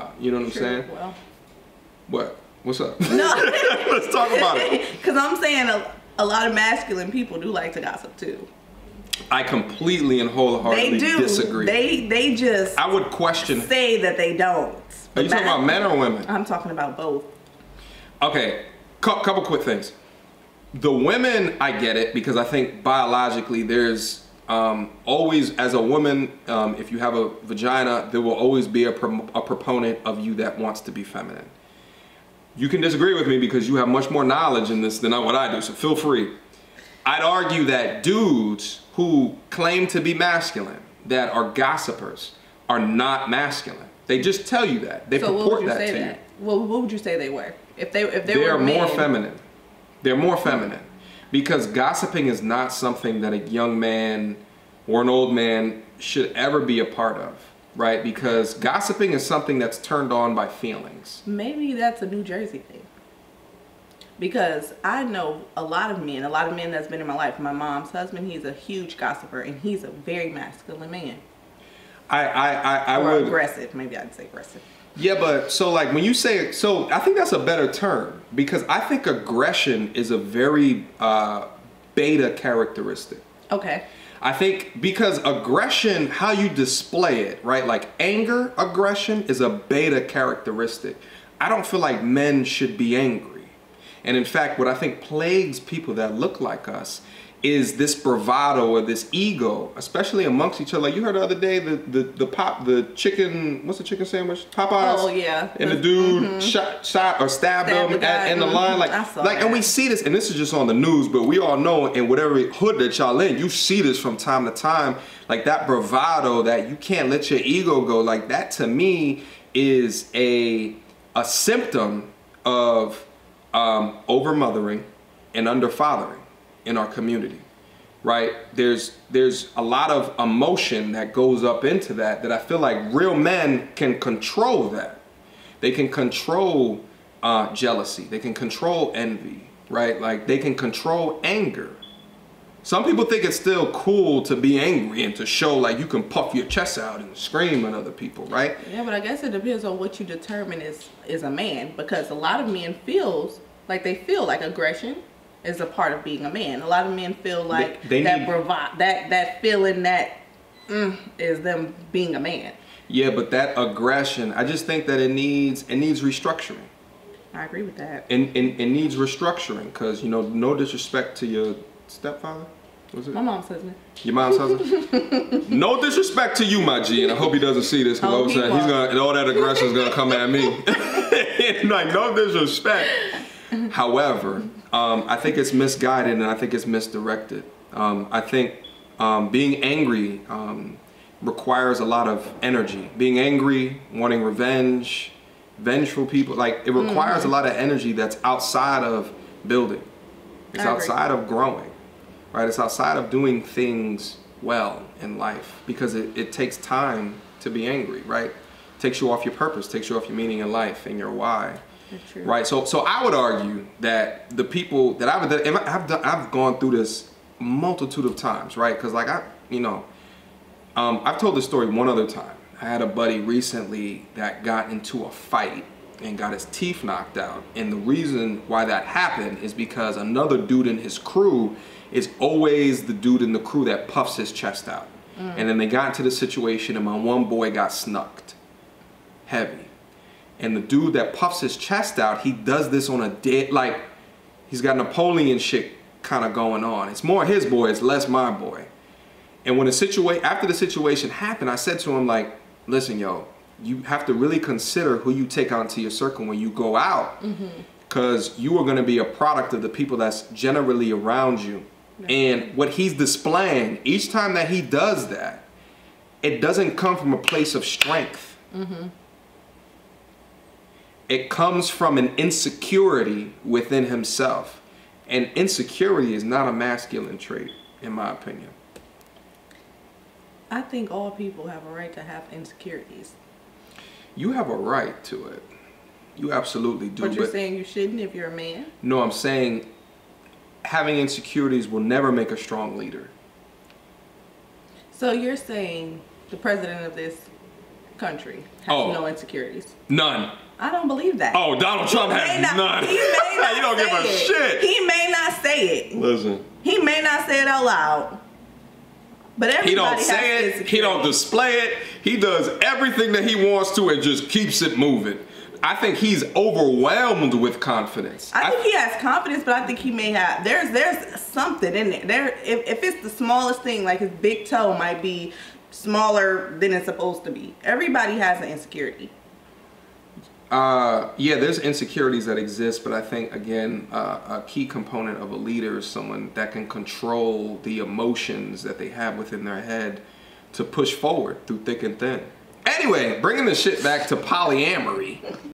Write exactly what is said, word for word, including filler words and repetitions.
Uh, you know what I'm sure. saying? Well. What? What's up? No. Let's talk about it. Because I'm saying a, a lot of masculine people do like to gossip too. I completely and wholeheartedly they do. disagree. They they just I would question say that they don't. Are you talking about men or women? I'm talking about both. Okay, C couple quick things. The women, I get it, because I think biologically there's um, always, as a woman, um, if you have a vagina, there will always be a, pro a proponent of you that wants to be feminine. You can disagree with me because you have much more knowledge in this than what I do, so feel free. I'd argue that dudes who claim to be masculine, that are gossipers, are not masculine. They just tell you that. They so purport that to that? you. Well, what would you say they were? If they, if they They're were men. more feminine. They're more feminine. Because gossiping is not something that a young man or an old man should ever be a part of, right? Because gossiping is something that's turned on by feelings. Maybe that's a New Jersey thing. Because I know a lot of men, a lot of men that's been in my life. My mom's husband, he's a huge gossiper, and he's a very masculine man. I, I, I, I or would... aggressive, maybe I'd say aggressive. Yeah, but so like when you say, so I think that's a better term, because I think aggression is a very uh, beta characteristic. Okay. I think because aggression, how you display it, right? Like anger, aggression is a beta characteristic. I don't feel like men should be angry. And in fact, what I think plagues people that look like us is this bravado or this ego, especially amongst each other. Like you heard the other day, the the, the pop, the chicken, what's the chicken sandwich? Popeyes. Oh yeah. And the dude mm-hmm. shot, shot or stabbed Stab him at, in the mm-hmm. line. Like, I saw like, that. And we see this, and this is just on the news, but we all know in whatever hood that y'all in, you see this from time to time. Like that bravado that you can't let your ego go. Like that to me is a a symptom of Um, over-mothering and under-fathering in our community, right? There's there's a lot of emotion that goes up into that that I feel like real men can control that. They can control uh, jealousy. They can control envy, right? Like they can control anger. Some people think it's still cool to be angry and to show like you can puff your chest out and scream at other people, right? Yeah, but I guess it depends on what you determine is, is a man, because a lot of men feels like they feel like aggression is a part of being a man. A lot of men feel like they, they that need, bravado, that, that feeling that mm, is them being a man. Yeah, but that aggression, I just think that it needs, it needs restructuring. I agree with that. And, and it needs restructuring because, you know, no disrespect to your stepfather? Was it? My mom's husband. Your mom's husband? No disrespect to you, my G, and I hope he doesn't see this because all of a sudden he's gonna, and all that aggression is gonna come at me. Like no disrespect. However, um, I think it's misguided and I think it's misdirected. Um, I think um, being angry um, requires a lot of energy. Being angry, wanting revenge, vengeful people, like it requires mm. a lot of energy that's outside of building. It's outside of growing. Right, it's outside of doing things well in life because it, it takes time to be angry, right? Takes you off your purpose, takes you off your meaning in life and your why, true. right? So, so I would argue that the people that I've done, I've done, I've gone through this multitude of times, right? Because like I, you know, um, I've told this story one other time. I had a buddy recently that got into a fight and got his teeth knocked out, and the reason why that happened is because another dude in his crew is always the dude in the crew that puffs his chest out. Mm. And then they got into the situation and my one boy got snucked. Heavy. And the dude that puffs his chest out, he does this on a dead, like, he's got Napoleon shit kind of going on. It's more his boy, it's less my boy. And when the situation, after the situation happened, I said to him like, listen, yo, you have to really consider who you take onto your circle when you go out. Mm-hmm. Cause you are gonna be a product of the people that's generally around you. And what he's displaying, each time that he does that, it doesn't come from a place of strength. Mm-hmm. It comes from an insecurity within himself. And insecurity is not a masculine trait, in my opinion. I think all people have a right to have insecurities. You have a right to it. You absolutely do. But you're but saying you shouldn't if you're a man? No, I'm saying... having insecurities will never make a strong leader. So you're saying the president of this country has oh. no insecurities. None. I don't believe that. Oh, Donald Trump has not, none. He may not you don't give a it. shit. He may not say it. Listen. He may not say it out loud. But everybody he don't has say it. He don't display it. He does everything that he wants to and just keeps it moving. I think he's overwhelmed with confidence. I think I, he has confidence, but I think he may have, there's there's something in it. There, if, if it's the smallest thing, like his big toe might be smaller than it's supposed to be. Everybody has an insecurity. Uh, yeah, there's insecurities that exist, but I think, again, uh, a key component of a leader is someone that can control the emotions that they have within their head to push forward through thick and thin. Anyway, bringing the shit back to polyamory.